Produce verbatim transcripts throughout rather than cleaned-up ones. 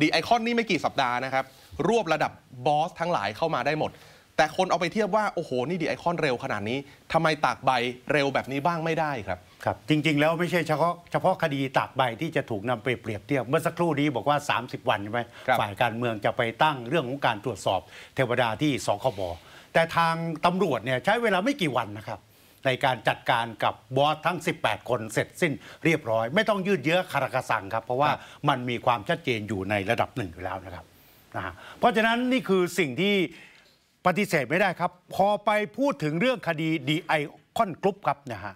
ดีไอคอนนี่ไม่กี่สัปดาห์นะครับรวบระดับบอสทั้งหลายเข้ามาได้หมดแต่คนเอาไปเทียบว่าโอ้โหนี่ดีไอคอนเร็วขนาดนี้ทำไมตากใบเร็วแบบนี้บ้างไม่ได้ครับครับจริงๆแล้วไม่ใช่เฉพาะเฉพาะคดีตากใบที่จะถูกนำไปเปรียบเทียบเมื่อสักครู่นี้บอกว่าสามสิบวันใช่ไหมฝ่ายการเมืองจะไปตั้งเรื่องของการตรวจสอบเทวดาที่สคบแต่ทางตำรวจเนี่ยใช้เวลาไม่กี่วันนะครับในการจัดการกับบอสทั้งสิบแปดคนเสร็จสิ้นเรียบร้อยไม่ต้องยืดเยื้อคารากะสังครับเพราะว่ามันมีความชัดเจนอยู่ในระดับหนึ่งอยู่แล้วนะครับนะฮะเพราะฉะนั้นนี่คือสิ่งที่ปฏิเสธไม่ได้ครับพอไปพูดถึงเรื่องคดีดีไอคอนกรุ๊ปครับนะฮะ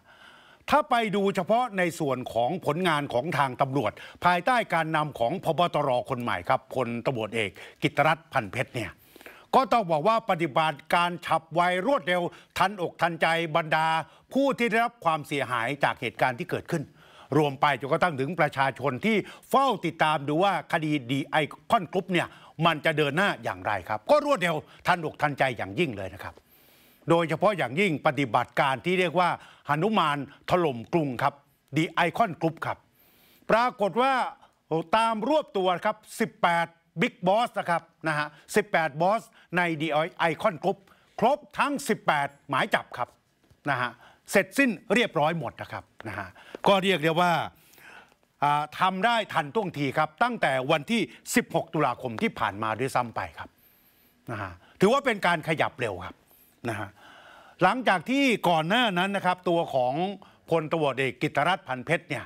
ถ้าไปดูเฉพาะในส่วนของผลงานของทางตำรวจภายใต้การนำของพบตรคนใหม่ครับพลตำรวจเอกกิตรัตน์พันเพชรเนี่ยก็ต้องบอกว่าปฏิบัติการฉับไวรวดเร็วทันอกทันใจบรรดาผู้ที่ได้รับความเสียหายจากเหตุการณ์ที่เกิดขึ้นรวมไปจนกระทั่งถึงประชาชนที่เฝ้าติดตามดูว่าคดีดีไอคอนกรุ๊ปเนี่ยมันจะเดินหน้าอย่างไรครับก็รวดเร็วทันอกทันใจอย่างยิ่งเลยนะครับโดยเฉพาะอย่างยิ่งปฏิบัติการที่เรียกว่าหนุมานถล่มกรุงครับดีไอคอนกรุ๊ปครับปรากฏว่าตามรวบตัวครับสิบแปดบิ๊กบอสนะครับนะฮะสิบแปดบอสในดีไอคอนกรุ๊ปครบทั้งสิบแปดหมายจับครับนะฮะเสร็จสิ้นเรียบร้อยหมดนะครับนะฮะก็เรียกได้ว่าทำได้ทันท่วงทีครับตั้งแต่วันที่สิบหกตุลาคมที่ผ่านมาด้วยซ้ำไปครับนะฮะถือว่าเป็นการขยับเร็วครับนะฮะหลังจากที่ก่อนหน้านั้นนะครับตัวของพลตำรวจเอกกิตรัตน์พันเพชรเนี่ย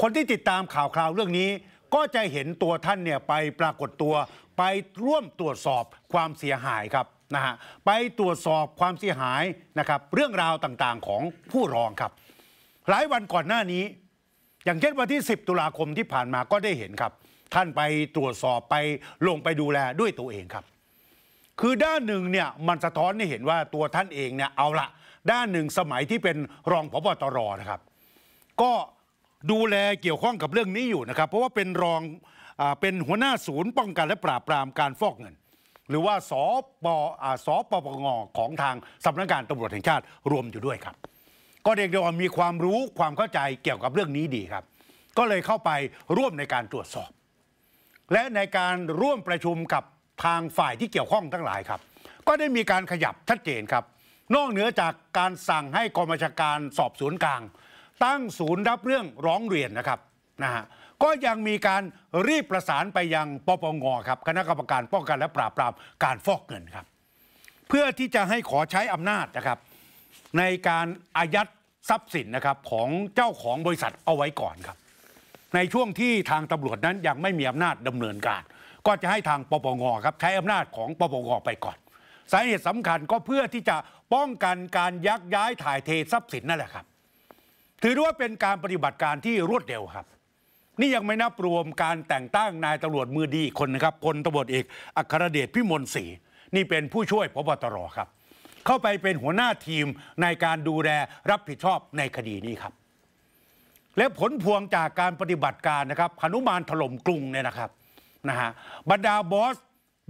คนที่ติดตามข่าวคราวเรื่องนี้ก็จะเห็นตัวท่านเนี่ยไปปรากฏตัวไปร่วมตรวจสอบความเสียหายครับนะฮะไปตรวจสอบความเสียหายนะครับเรื่องราวต่างๆของผู้ร้องครับหลายวันก่อนหน้านี้อย่างเช่นวันที่สิบตุลาคมที่ผ่านมาก็ได้เห็นครับท่านไปตรวจสอบไปลงไปดูแลด้วยตัวเองครับคือด้านหนึ่งเนี่ยมันสะท้อนให้เห็นว่าตัวท่านเองเนี่ยเอาละด้านหนึ่งสมัยที่เป็นรองผบตรนะครับก็ดูแลเกี่ยวข้องกับเรื่องนี้อยู่นะครับเพราะว่าเป็นรองเป็นหัวหน้าศูนย์ป้องกันและปราบปรามการฟอกเงินหรือว่าสปสปปงของทางสำนักงานตำรวจแห่งชาติรวมอยู่ด้วยครับก็เด็กเดียวมีความรู้ความเข้าใจเกี่ยวกับเรื่องนี้ดีครับก็เลยเข้าไปร่วมในการตรวจสอบและในการร่วมประชุมกับทางฝ่ายที่เกี่ยวข้องทั้งหลายครับก็ได้มีการขยับชัดเจนครับนอกเหนือจากการสั่งให้กองบัญชาการสอบสวนกลางตั้งศูนย์รับเรื่องร้องเรียนนะครับนะฮะก็ยังมีการรีบประสานไปยังปปงครับคณะกรรมการป้องกันและปราบปรามการฟอกเงินครับเพื่อที่จะให้ขอใช้อำนาจนะครับในการอายัดทรัพย์สินนะครับของเจ้าของบริษัทเอาไว้ก่อนครับในช่วงที่ทางตำรวจนั้นยังไม่มีอำนาจดำเนินการก็จะให้ทางปปงครับใช้อำนาจของปปงไปก่อนสาเหตุสำคัญก็เพื่อที่จะป้องกันการยักย้ายถ่ายเททรัพย์สินนั่นแหละครับถือว่าเป็นการปฏิบัติการที่รวดเร็วครับนี่ยังไม่นับรวมการแต่งตั้งนายตำรวจมือดีคนนะครับพลตำรวจเอกอัครเดชพิมลศรีนี่เป็นผู้ช่วยผบตรครับเข้าไปเป็นหัวหน้าทีมในการดูแลรับผิดชอบในคดีนี้ครับและผลพวงจากการปฏิบัติการนะครับหนุมานถล่มกรุงเนี่ยนะครับนะฮะบรรดาบอส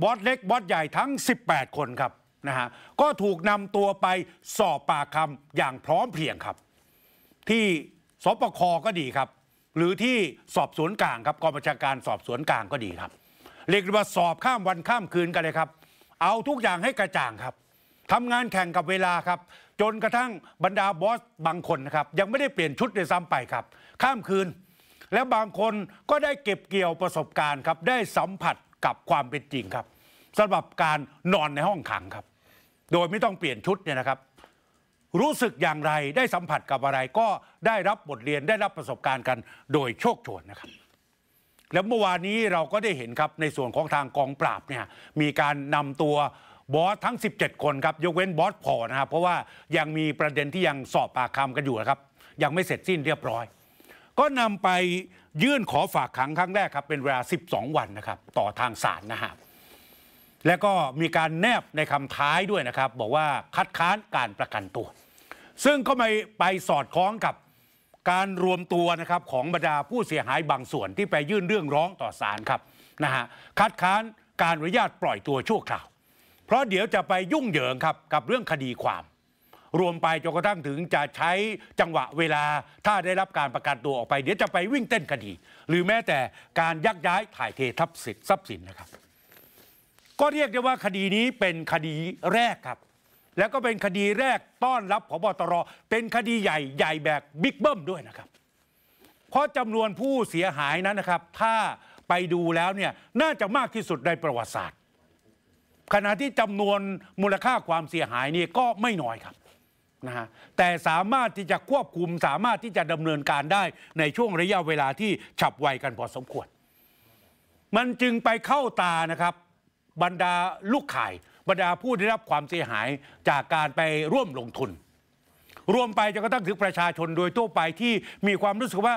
บอสเล็กบอสใหญ่ทั้งสิบแปดคนครับนะฮะก็ถูกนำตัวไปสอบปากคำอย่างพร้อมเพรียงครับที่สปคก็ดีครับหรือที่สอบสวนกลางครับกองบัญชาการสอบสวนกลางก็ดีครับเรียกว่าสอบข้ามวันข้ามคืนกันเลยครับเอาทุกอย่างให้กระจ่างครับทำงานแข่งกับเวลาครับจนกระทั่งบรรดาบอสบางคนนะครับยังไม่ได้เปลี่ยนชุดเลยซ้ำไปครับข้ามคืนและบางคนก็ได้เก็บเกี่ยวประสบการณ์ครับได้สัมผัสกับความเป็นจริงครับสำหรับการนอนในห้องขังครับโดยไม่ต้องเปลี่ยนชุดเนี่ยนะครับรู้สึกอย่างไรได้สัมผัสกับอะไรก็ได้รับบทเรียนได้รับประสบการณ์กันโดยโชคโชนนะครับแล้วเมื่อวานนี้เราก็ได้เห็นครับในส่วนของทางกองปราบเนี่ยมีการนำตัวบอสทั้งสิบเจ็ดคนครับยกเว้นบอสพอนะครับเพราะว่ายังมีประเด็นที่ยังสอบปากคำกันอยู่นะครับยังไม่เสร็จสิ้นเรียบร้อยก็นำไปยื่นขอฝากขังครั้งแรกครับเป็นเวลาสิบสองวันนะครับต่อทางศาลนะฮะและก็มีการแนบในคำท้ายด้วยนะครับบอกว่าคัดค้านการประกันตัวซึ่งก็ไม่ไปสอดคล้องกับการรวมตัวนะครับของบรรดาผู้เสียหายบางส่วนที่ไปยื่นเรื่องร้องต่อศาลครับนะฮะคัดค้านการอนุญาตปล่อยตัวชั่วคราวเพราะเดี๋ยวจะไปยุ่งเหยิงครับกับเรื่องคดีความ รวมไปจนกระทั่งถึงจะใช้จังหวะเวลาถ้าได้รับการประกันตัวออกไปเดี๋ยวจะไปวิ่งเต้นคดีหรือแม้แต่การยักย้ายถ่ายเททรัพย์สินทรัพย์สินนะครับก็เรียกได้ว่าคดีนี้เป็นคดีแรกครับแล้วก็เป็นคดีแรกต้อนรับผบ.ตร.เป็นคดีใหญ่ใหญ่แบบบิ๊กเบิ้มด้วยนะครับเพราะจำนวนผู้เสียหายนั้นนะครับถ้าไปดูแล้วเนี่ยน่าจะมากที่สุดในประวัติศาสตร์ขณะที่จำนวนมูลค่าความเสียหายนี่ก็ไม่น้อยครับนะฮะแต่สามารถที่จะควบคุมสามารถที่จะดำเนินการได้ในช่วงระยะเวลาที่ฉับไวกันพอสมควรมันจึงไปเข้าตานะครับบรรดาลูกข่ายบรรดาผู้ได้รับความเสียหายจากการไปร่วมลงทุนรวมไปจนกระทั่งถึงประชาชนโดยทั่วไปที่มีความรู้สึกว่า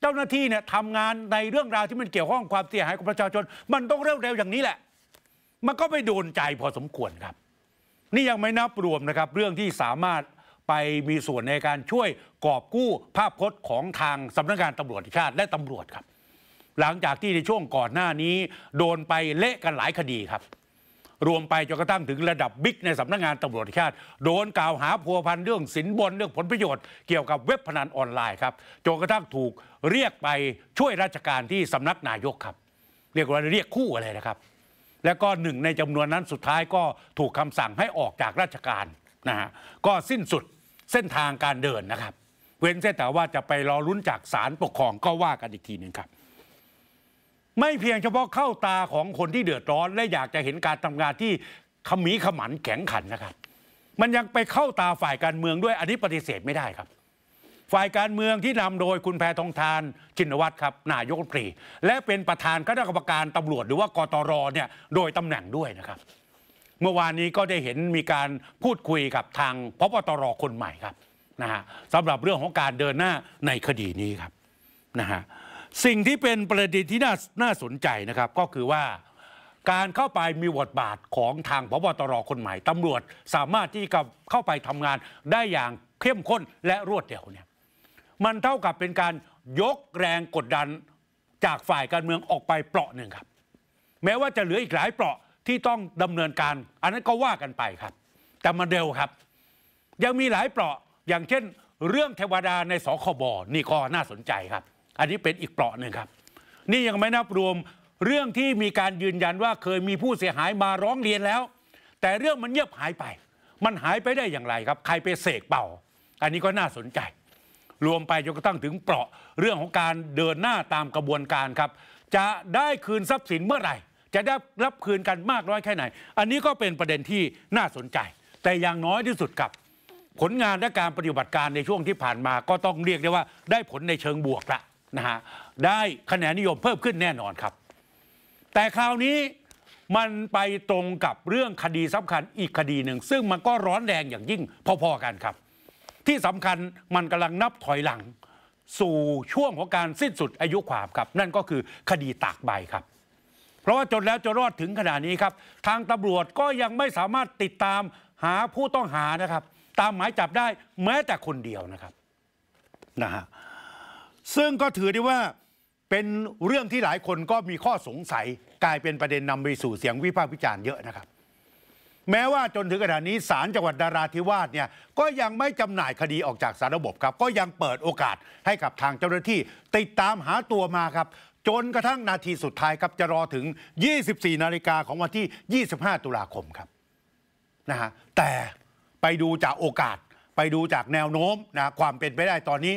เจ้าหน้าที่เนี่ยทำงานในเรื่องราวที่มันเกี่ยวข้องความเสียหายของประชาชนมันต้องเร็วๆอย่างนี้แหละมันก็ไปโดนใจพอสมควรครับนี่ยังไม่นับรวมนะครับเรื่องที่สามารถไปมีส่วนในการช่วยกอบกู้ภาพพจน์ของทางสำนักงานตำรวจแห่งชาติและตำรวจครับหลังจากที่ในช่วงก่อนหน้านี้โดนไปเละกันหลายคดีครับรวมไปจนกระทั่งถึงระดับบิ๊กในสำนักงานตำรวจแห่งชาติโดนกล่าวหาพัวพันเรื่องสินบนเรื่องผลประโยชน์เกี่ยวกับเว็บพนันออนไลน์ครับจนกระทั่งถูกเรียกไปช่วยราชการที่สำนักนายกครับเรียกว่าเรียกคู่อะไรนะครับแล้วก็หนึ่งในจำนวนนั้นสุดท้ายก็ถูกคำสั่งให้ออกจากราชการนะฮะก็สิ้นสุดเส้นทางการเดินนะครับเว้นแต่ว่าจะไปรอลุ้นจากศาลปกครองก็ว่ากันอีกทีหนึ่งครับไม่เพียงเฉพาะเข้าตาของคนที่เดือดร้อนและอยากจะเห็นการทำงานที่ขมีขมันแข็งขันนะครับมันยังไปเข้าตาฝ่ายการเมืองด้วยอันนี้ปฏิเสธไม่ได้ครับฝ่ายการเมืองที่นำโดยคุณแพทองธารชินวัตรครับนายกรัฐมนตรีและเป็นประธานคณะกรรมการตำรวจหรือว่ากตร.เนี่ยโดยตำแหน่งด้วยนะครับเมื่อวานนี้ก็ได้เห็นมีการพูดคุยกับทางพบตร.คนใหม่ครับนะฮะสำหรับเรื่องของการเดินหน้าในคดีนี้ครับนะฮะสิ่งที่เป็นประเด็นที่น่าน่าสนใจนะครับก็คือว่าการเข้าไปมีบทบาทของทางพบตร.คนใหม่ตำรวจสามารถที่จะเข้าไปทำงานได้อย่างเข้มข้นและรวดเร็วเนี่ยมันเท่ากับเป็นการยกแรงกดดันจากฝ่ายการเมืองออกไปเปราะหนึ่งครับแม้ว่าจะเหลืออีกหลายเปราะที่ต้องดำเนินการอันนั้นก็ว่ากันไปครับแต่มันเร็วครับยังมีหลายเปราะอย่างเช่นเรื่องเทวดาในสคบนี่ก็น่าสนใจครับอันนี้เป็นอีกเปราะหนึ่งครับนี่ยังไม่นับรวมเรื่องที่มีการยืนยันว่าเคยมีผู้เสียหายมาร้องเรียนแล้วแต่เรื่องมันเงียบหายไปมันหายไปได้อย่างไรครับใครไปเสกเป่าอันนี้ก็น่าสนใจรวมไปจนกระทั่งถึงเปราะเรื่องของการเดินหน้าตามกระบวนการครับจะได้คืนทรัพย์สินเมื่อไหร่จะได้รับคืนกันมากน้อยแค่ไหนอันนี้ก็เป็นประเด็นที่น่าสนใจแต่อย่างน้อยที่สุดครับผลงานและการปฏิบัติการในช่วงที่ผ่านมาก็ต้องเรียกได้ว่าได้ผลในเชิงบวกละนะฮะได้คะแนนนิยมเพิ่มขึ้นแน่นอนครับแต่คราวนี้มันไปตรงกับเรื่องคดีสำคัญอีกคดีหนึ่งซึ่งมันก็ร้อนแรงอย่างยิ่งพอๆกันครับที่สำคัญมันกำลังนับถอยหลังสู่ช่วงของการสิ้นสุดอายุความครับนั่นก็คือคดีตากใบครับเพราะว่าจนแล้วจนรอดถึงขณะนี้ครับทางตำรวจก็ยังไม่สามารถติดตามหาผู้ต้องหานะครับตามหมายจับได้แม้แต่คนเดียวนะครับนะฮะซึ่งก็ถือได้ว่าเป็นเรื่องที่หลายคนก็มีข้อสงสัยกลายเป็นประเด็นนำไปสู่เสียงวิพากษ์วิจารณ์เยอะนะครับแม้ว่าจนถึงขณะนี้ศาลจังหวัดนราธิวาสเนี่ยก็ยังไม่จำหน่ายคดีออกจากสารระบบครับก็ยังเปิดโอกาสให้กับทางเจ้าหน้าที่ติดตามหาตัวมาครับจนกระทั่งนาทีสุดท้ายครับจะรอถึงยี่สิบสี่นาฬิกาของวันที่ยี่สิบห้าตุลาคมครับนะฮะแต่ไปดูจากโอกาสไปดูจากแนวโน้มนะความเป็นไปได้ตอนนี้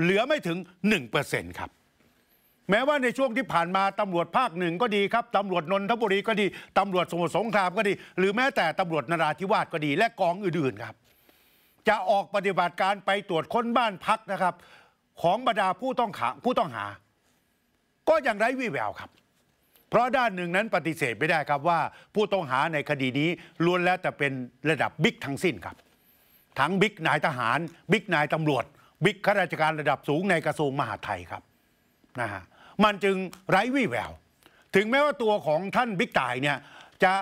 เหลือไม่ถึง หนึ่งเปอร์เซ็นต์ ครับแม้ว่าในช่วงที่ผ่านมาตำรวจภาคหนึ่งก็ดีครับตำรวจนนทบุรีก็ดีตำรวจสมุทรสงครามก็ดีหรือแม้แต่ตำรวจนราธิวาสก็ดีและกองอื่นๆครับจะออกปฏิบัติการไปตรวจค้นบ้านพักนะครับของบรรดาผู้ต้องหาผู้ต้องหาก็ยังไร้วี่แววครับเพราะด้านหนึ่งนั้นปฏิเสธไม่ได้ครับว่าผู้ต้องหาในคดีนี้ล้วนแล้วแต่เป็นระดับบิ๊กทั้งสิ้นครับทั้งบิ๊กนายทหารบิ๊กนายตำรวจบิ๊กข้าราชการระดับสูงในกระทรวงมหาดไทยครับนะฮะมันจึงไร้วี่แววถึงแม้ว่าตัวของท่านบิ๊กต่ายเนี่ยจะ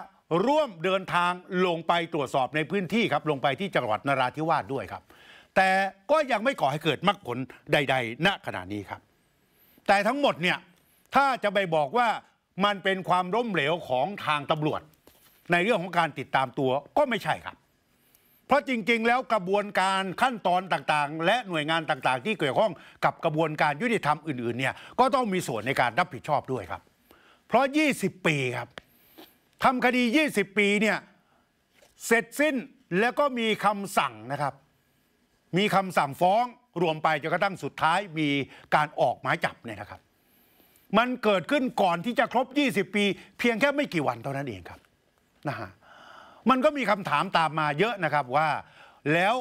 ร่วมเดินทางลงไปตรวจสอบในพื้นที่ครับลงไปที่จังหวัดนราธิวาสด้วยครับแต่ก็ยังไม่ก่อให้เกิดมรรคผลใดๆณขณะนี้ครับแต่ทั้งหมดเนี่ยถ้าจะไปบอกว่ามันเป็นความล้มเหลวของทางตำรวจในเรื่องของการติดตามตัวก็ไม่ใช่ครับ เพราะจริงๆแล้วกระบวนการขั้นตอนต่างๆและหน่วยงานต่างๆที่เกี่ยวข้องกับกระบวนการยุติธรรมอื่นๆเนี่ยก็ต้องมีส่วนในการรับผิดชอบด้วยครับเพราะยี่สิบปีครับทำคดียี่สิบปีเนี่ยเสร็จสิ้นแล้วก็มีคำสั่งนะครับมีคำสั่งฟ้องรวมไปจนกระทั่งสุดท้ายมีการออกหมายจับเนี่ยนะครับมันเกิดขึ้นก่อนที่จะครบยี่สิบปีเพียงแค่ไม่กี่วันเท่านั้นเองครับนะฮะมันก็มีคำถามตามมาเยอะนะครับว่าแล้ว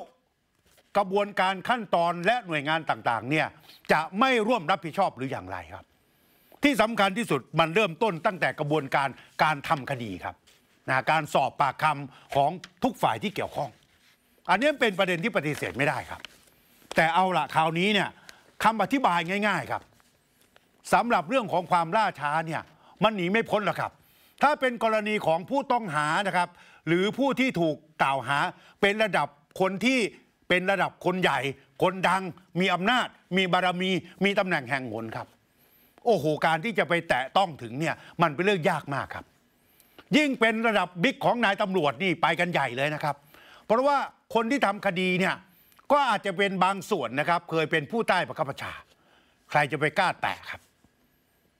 กระบวนการขั้นตอนและหน่วยงานต่างๆเนี่ยจะไม่ร่วมรับผิดชอบหรืออย่างไรครับที่สำคัญที่สุดมันเริ่มต้นตั้งแต่กระบวนการการทำคดีครับนะการสอบปากคำของทุกฝ่ายที่เกี่ยวข้องอันนี้เป็นประเด็นที่ปฏิเสธไม่ได้ครับแต่เอาละคราวนี้เนี่ยคำอธิบายง่ายๆครับสำหรับเรื่องของความล่าช้าเนี่ยมันหนีไม่พ้นหรอกครับถ้าเป็นกรณีของผู้ต้องหานะครับหรือผู้ที่ถูกกล่าวหาเป็นระดับคนที่เป็นระดับคนใหญ่คนดังมีอำนาจมีบารมีมีตำแหน่งแห่งหนครับโอ้โหการที่จะไปแตะต้องถึงเนี่ยมันเป็นเรื่องยากมากครับยิ่งเป็นระดับบิ๊กของนายตำรวจนี่ไปกันใหญ่เลยนะครับเพราะว่าคนที่ทำคดีเนี่ยก็อาจจะเป็นบางส่วนนะครับเคยเป็นผู้ใต้บังคับบัญชาใครจะไปกล้าแตะครับ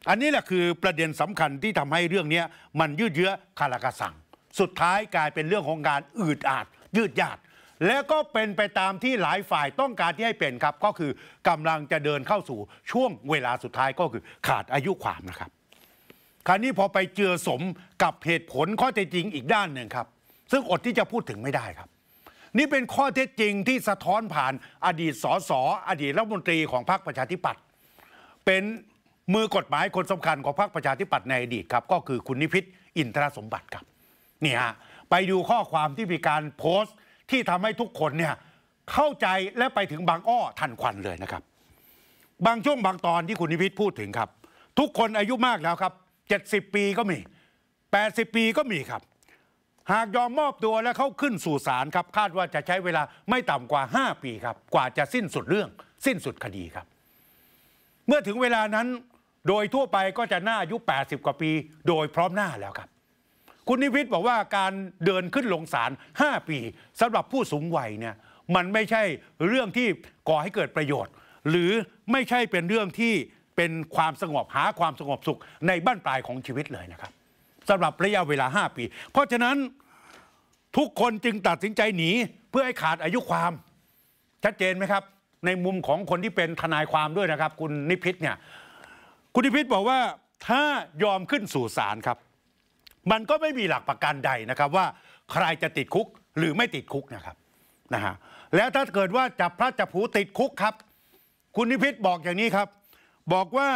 อันนี้แหละคือประเด็นสำคัญที่ทำให้เรื่องนี้มันยืดเยื้อคาราคาซังสุดท้ายกลายเป็นเรื่องของการอืดอาดยืดยาดและก็เป็นไปตามที่หลายฝ่ายต้องการที่ให้เป็นครับก็คือกำลังจะเดินเข้าสู่ช่วงเวลาสุดท้ายก็คือขาดอายุความนะครับคราวนี้พอไปเจือสมกับเหตุผลข้อเท็จจริงอีกด้านหนึ่งครับซึ่งอดที่จะพูดถึงไม่ได้ครับนี่เป็นข้อเท็จจริงที่สะท้อนผ่านอดีตสสอดีตรัฐมนตรีของพรรคประชาธิปัตย์เป็นมือกฎหมายคนสำคัญของพรรคประชาธิปัตย์ในอดีตครับก็คือคุณนิพิษอินทรสมบัติครับเนี่ยไปดูข้อความที่มีการโพสต์ที่ทำให้ทุกคนเนี่ยเข้าใจและไปถึงบางอ้อทันควันเลยนะครับบางช่วงบางตอนที่คุณนิพิษพูดถึงครับทุกคนอายุมากแล้วครับเจ็ดสิบปีก็มีแปดสิบปีก็มีครับหากยอมมอบตัวและเข้าขึ้นสู่ศาลครับคาดว่าจะใช้เวลาไม่ต่ำกว่าห้าปีครับกว่าจะสิ้นสุดเรื่องสิ้นสุดคดีครับเมื่อถึงเวลานั้นโดยทั่วไปก็จะน่าอายุแปดสิบกว่าปีโดยพร้อมหน้าแล้วครับคุณนิพิษบอกว่าการเดินขึ้นลงศาลห้าปีสำหรับผู้สูงวัยเนี่ยมันไม่ใช่เรื่องที่ก่อให้เกิดประโยชน์หรือไม่ใช่เป็นเรื่องที่เป็นความสงบหาความสงบสุขในบ้านปลายของชีวิตเลยนะครับสำหรับระยะเวลาห้าปีเพราะฉะนั้นทุกคนจึงตัดสินใจหนีเพื่อให้ขาดอายุความชัดเจนไหมครับในมุมของคนที่เป็นทนายความด้วยนะครับคุณนิพิษเนี่ยคุณนิพิษบอกว่าถ้ายอมขึ้นสู่ศาลครับมันก็ไม่มีหลักประกันใดนะครับว่าใครจะติดคุกหรือไม่ติดคุกนะครับนะฮะแล้วถ้าเกิดว่าจับพระจับผูติดคุกครับคุณนิพิษบอกอย่างนี้ครับบอกว่า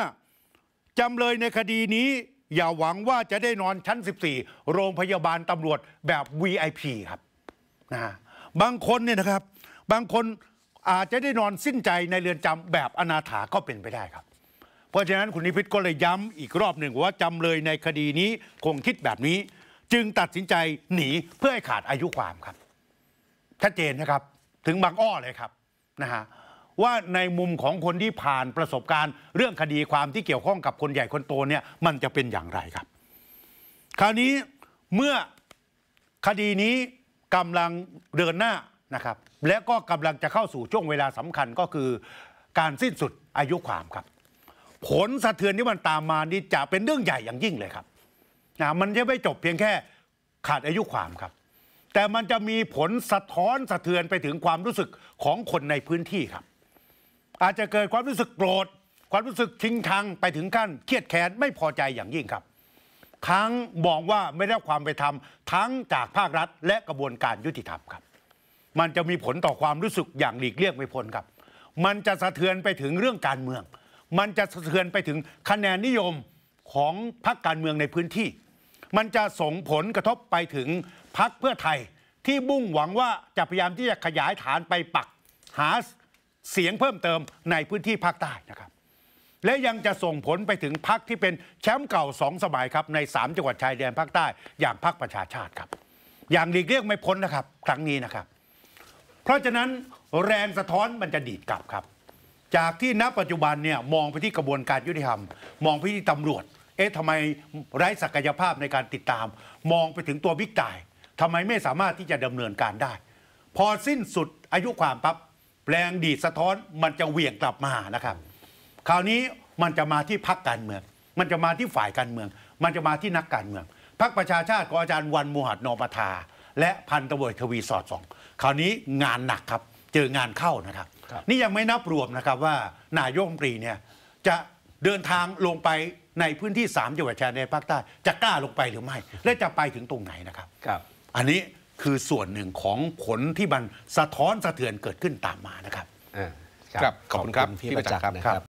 จำเลยในคดีนี้อย่าหวังว่าจะได้นอนชั้นสิบสี่โรงพยาบาลตำรวจแบบ วี ไอ พี ครับนะบางคนเนี่ยนะครับบางคนอาจจะได้นอนสิ้นใจในเรือนจำแบบอนาถาก็เป็นไปได้ครับเพราะฉะนั้นคุณนิพิษก็เลยย้ำอีกรอบหนึ่งว่าจำเลยในคดีนี้คงคิดแบบนี้จึงตัดสินใจหนีเพื่อให้ขาดอายุความครับชัดเจนนะครับถึงบางอ้อเลยครับนะฮะว่าในมุมของคนที่ผ่านประสบการณ์เรื่องคดีความที่เกี่ยวข้องกับคนใหญ่คนโตเนี่ยมันจะเป็นอย่างไรครับคราวนี้เมื่อคดีนี้กำลังเดินหน้านะครับและก็กำลังจะเข้าสู่ช่วงเวลาสำคัญก็คือการสิ้นสุดอายุความครับผลสะเทือนที่มันตามมานี่จะเป็นเรื่องใหญ่อย่างยิ่งเลยครับนะมันจะไม่จบเพียงแค่ขาดอายุความครับแต่มันจะมีผลสะท้อนสะเทือนไปถึงความรู้สึกของคนในพื้นที่ครับอาจจะเกิดความรู้สึกโกรธความรู้สึกชิงชังไปถึงขั้นเครียดแค้นไม่พอใจอย่างยิ่งครับทั้งบอกว่าไม่ได้ความไปทำทั้งจากภาครัฐและกระบวนการยุติธรรมครับมันจะมีผลต่อความรู้สึกอย่างหลีกเลี่ยงไม่พ้นครับมันจะสะเทือนไปถึงเรื่องการเมืองมันจะสะเทือนไปถึงคะแนนนิยมของพรรคการเมืองในพื้นที่มันจะส่งผลกระทบไปถึงพรรคเพื่อไทยที่มุ่งหวังว่าจะพยายามที่จะขยายฐานไปปักหาเสียงเพิ่มเติมในพื้นที่ภาคใต้นะครับและยังจะส่งผลไปถึงพรรคที่เป็นแชมป์เก่าสองสมัยครับในสามจังหวัดชายแดนภาคใต้อย่างพรรคประชาชาติครับอย่างหลีกเลี่ยงไม่พ้นนะครับครั้งนี้นะครับเพราะฉะนั้นแรงสะท้อนมันจะดีดกลับครับจากที่ณปัจจุบันเนี่ยมองไปที่กระบวนการยุติธรรมมองไปที่ตำรวจเอ๊ะทำไมไร้ศักยภาพในการติดตามมองไปถึงตัวบิ๊กต่ายทำไมไม่สามารถที่จะดำเนินการได้ พอสิ้นสุดอายุความปั๊บแรงดีดสะท้อนมันจะเหวี่ยงกลับมานะครับคราวนี้มันจะมาที่พรรคการเมืองมันจะมาที่ฝ่ายการเมืองมันจะมาที่นักการเมืองพรรคประชาชาติของอาจารย์วันมูฮัดนอมทาและพันตำรวจทวีสอดสองคราวนี้งานหนักครับเจองานเข้านะครับนี่ยังไม่นับรวมนะครับว่านายกรัฐมนตรีเนี่ยจะเดินทางลงไปในพื้นที่สามจังหวัดชายแดนภาคใต้จะกล้าลงไปหรือไม่และจะไปถึงตรงไหนนะครับอันนี้คือส่วนหนึ่งของผลที่มันสะท้อนสะเทือนเกิดขึ้นตามมานะครับครับขอบคุณครับพี่ประจักษ์ครับ